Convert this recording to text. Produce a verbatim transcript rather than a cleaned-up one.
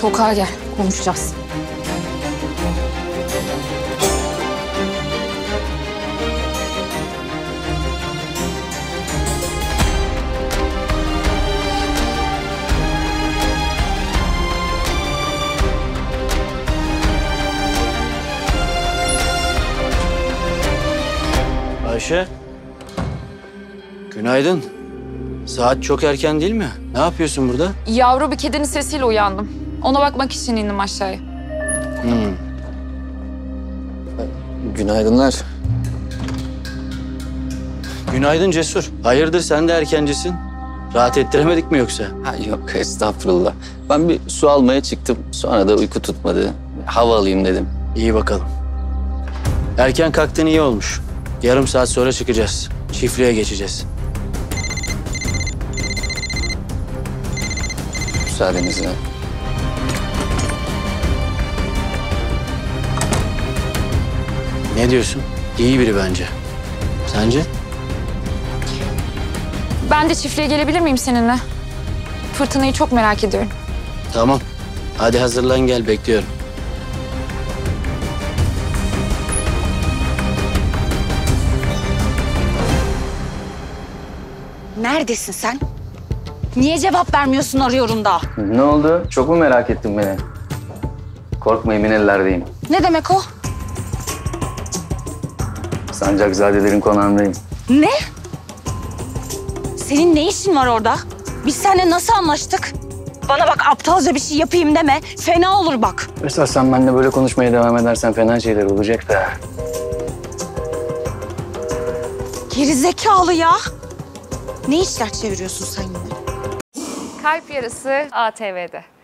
Sokağa gel, konuşacağız. Ayşe, günaydın. Saat çok erken değil mi? Ne yapıyorsun burada? Yavru bir kedinin sesiyle uyandım. Ona bakmak için indim aşağıya. Hmm. Günaydınlar. Günaydın Cesur. Hayırdır sen de erkencisin? Rahat ettiremedik mi yoksa? Ha, yok estağfurullah. Ben bir su almaya çıktım. Sonra da uyku tutmadı. Hava alayım dedim. İyi bakalım. Erken kalktın iyi olmuş. Yarım saat sonra çıkacağız. Çiftliğe geçeceğiz. Müsaadenizle. Ne diyorsun? İyi biri bence. Sence? Ben de çiftliğe gelebilir miyim seninle? Fırtınayı çok merak ediyorum. Tamam. Hadi hazırlan gel, bekliyorum. Neredesin sen? Niye cevap vermiyorsun arıyorum da? Ne oldu? Çok mu merak ettin beni? Korkma, emin ellerdeyim. Ne demek o? Sancakzadelerin konağındayım. Ne? Senin ne işin var orada? Biz seninle nasıl anlaştık? Bana bak, aptalca bir şey yapayım deme. Fena olur bak. Esas sen benimle böyle konuşmaya devam edersen fena şeyler olacak da. Gerizekalı ya. Ne işler çeviriyorsun sen yine? Kalp Yarası A T V'de.